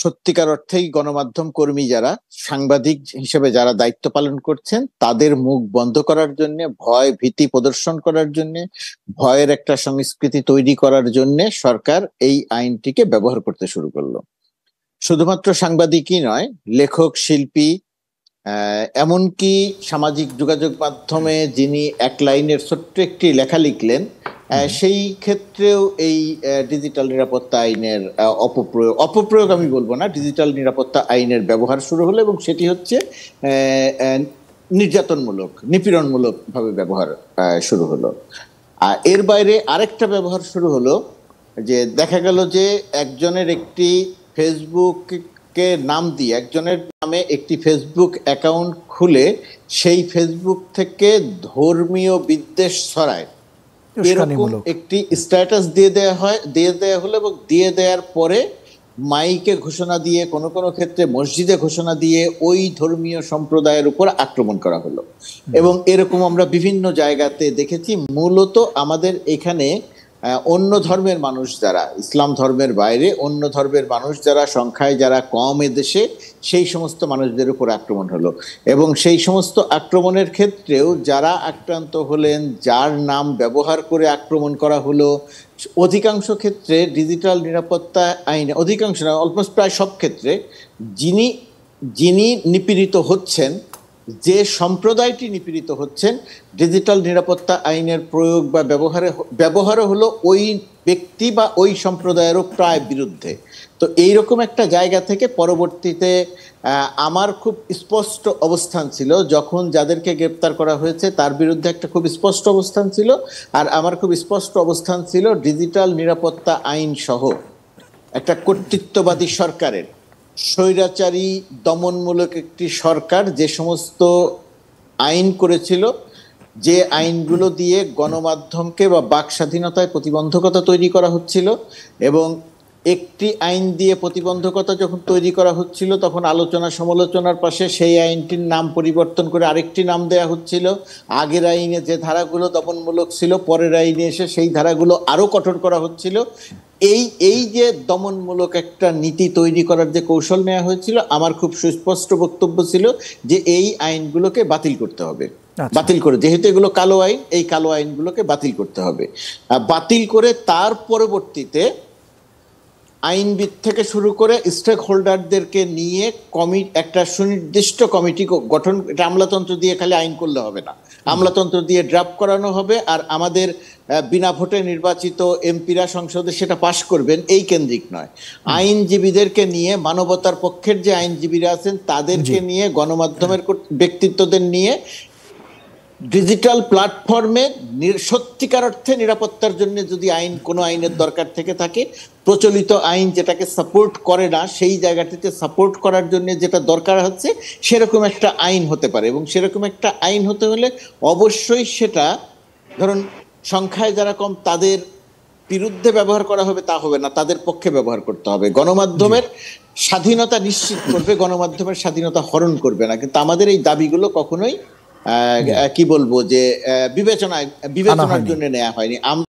সত্যিকার অর্থেই গণমাধ্যম কর্মী যারা, সাংবাদিক হিসেবে যারা দায়িত্ব পালন করছেন, তাদের মুখ বন্ধ করার জন্য, ভয় ভীতি প্রদর্শন করার জন্য, ভয়ের একটা সংস্কৃতি তৈরি করার জন্য সরকার এই আইনটিকে ব্যবহার করতে শুরু করলো। শুধুমাত্র সাংবাদিকই নয়, লেখক, শিল্পী, এমনকি সামাজিক যোগাযোগ মাধ্যমে যিনি এক লাইনের ছোট্ট একটি লেখা লিখলেন, সেই ক্ষেত্রেও এই ডিজিটাল নিরাপত্তা আইনের অপপ্রয়োগ আমি বলবো না, ডিজিটাল নিরাপত্তা আইনের ব্যবহার শুরু হলো, এবং সেটি হচ্ছে নির্যাতনমূলক, নিপীড়নমূলক ভাবে ব্যবহার শুরু হলো। আর এর বাইরে আরেকটা ব্যবহার শুরু হলো যে দেখা গেল যে একজনের একটি ফেসবুককে নাম দিয়ে, একজনের নামে একটি ফেসবুক অ্যাকাউন্ট খুলে সেই ফেসবুক থেকে ধর্মীয় বিদ্বেষ ছড়ায়, এরকম একটি স্ট্যাটাস দিয়ে দেয়া হলো, এবং দিয়ে দেওয়ার পরে মাইকে ঘোষণা দিয়ে, কোনো কোনো ক্ষেত্রে মসজিদে ঘোষণা দিয়ে ওই ধর্মীয় সম্প্রদায়ের উপর আক্রমণ করা হলো। এবং এরকম আমরা বিভিন্ন জায়গাতে দেখেছি। মূলত আমাদের এখানে অন্য ধর্মের মানুষ যারা, ইসলাম ধর্মের বাইরে অন্য ধর্মের মানুষ যারা, সংখ্যায় যারা কম এদেশে, সেই সমস্ত মানুষদের উপর আক্রমণ হলো। এবং সেই সমস্ত আক্রমণের ক্ষেত্রেও যারা আক্রান্ত হলেন, যার নাম ব্যবহার করে আক্রমণ করা হলো, অধিকাংশ ক্ষেত্রে ডিজিটাল নিরাপত্তা আইনে, অধিকাংশ না, অলমোস্ট প্রায় সব ক্ষেত্রে যিনি নিপীড়িত হচ্ছেন, যে সম্প্রদায়টি নিপীড়িত হচ্ছেন, ডিজিটাল নিরাপত্তা আইনের প্রয়োগ বা ব্যবহারও হলো ওই ব্যক্তি বা ওই সম্প্রদায়েরও প্রায় বিরুদ্ধে। তো এইরকম একটা জায়গা থেকে পরবর্তীতে আমার খুব স্পষ্ট অবস্থান ছিল, যখন যাদেরকে গ্রেপ্তার করা হয়েছে তার বিরুদ্ধে একটা খুব স্পষ্ট অবস্থান ছিল। আর আমার খুব স্পষ্ট অবস্থান ছিল ডিজিটাল নিরাপত্তা আইন সহ একটা কর্তৃত্ববাদী সরকারের, স্বৈরাচারী দমনমূলক একটি সরকার যে সমস্ত আইন করেছিল, যে আইনগুলো দিয়ে গণমাধ্যমকে বা বাক স্বাধীনতায় প্রতিবন্ধকতা তৈরি করা হচ্ছিল, এবং একটি আইন দিয়ে প্রতিবন্ধকতা যখন তৈরি করা হচ্ছিল তখন আলোচনা সমালোচনার পাশে সেই আইনটির নাম পরিবর্তন করে আরেকটি নাম দেয়া হচ্ছিল। আগের আইনে যে ধারাগুলো দমনমূলক ছিল, পরের আইনে এসে সেই ধারাগুলো আরও কঠোর করা হচ্ছিল। এই যে দমনমূলক একটা নীতি তৈরি করার যে কৌশল নেওয়া হয়েছিল, আমার খুব সুস্পষ্ট বক্তব্য ছিল যে এই আইনগুলোকে বাতিল করতে হবে, বাতিল করে, যেহেতু এগুলো কালো আইন, এই কালো আইনগুলোকে বাতিল করতে হবে। বাতিল করে তার পরবর্তীতে আইনবিদ থেকে শুরু করে স্টেক হোল্ডারদেরকে নিয়ে একটা সুনির্দিষ্ট কমিটি গঠন, এটা আমলাতন্ত্র দিয়ে খালি আইন করলে হবে না, আমলাতন্ত্র দিয়ে ড্রাফট করানো হবে, আর আমাদের বিনা ভোটে নির্বাচিত এমপিরা সংসদে সেটা পাশ করবেন এই কেন্দ্রিক নয়, আইনজীবীদেরকে নিয়ে, মানবতার পক্ষের যে আইনজীবীরা আছেন তাদেরকে নিয়ে, গণমাধ্যমের ব্যক্তিত্বদের নিয়ে ডিজিটাল প্ল্যাটফর্মে সত্যিকার অর্থে নিরাপত্তার জন্য যদি আইন, কোনো আইনের দরকার থেকে থাকে, প্রচলিত আইন যেটাকে সাপোর্ট করে না সেই জায়গাটিতে সাপোর্ট করার জন্য যেটা দরকার হচ্ছে সেরকম একটা আইন হতে পারে। এবং সেরকম একটা আইন হতে হলে অবশ্যই সেটা ধরুন সংখ্যায় যারা কম তাদের বিরুদ্ধে ব্যবহার করা হবে তা হবে না, তাদের পক্ষে ব্যবহার করতে হবে। গণমাধ্যমের স্বাধীনতা নিশ্চিত করবে, গণমাধ্যমের স্বাধীনতা হরণ করবে না। কিন্তু আমাদের এই দাবিগুলো কখনোই কি বলবো যে বিবেচনার জন্য নেওয়া হয়নি।